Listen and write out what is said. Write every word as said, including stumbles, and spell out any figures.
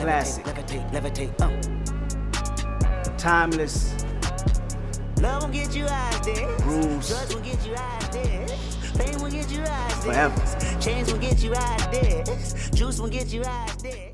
classic, levitate, levitate, levitate, uh. timeless. Love will get you out there. Rules. Drugs will get you out there. Fame will get you out there. Forever. Chains will get you out there. Juice will get you out there.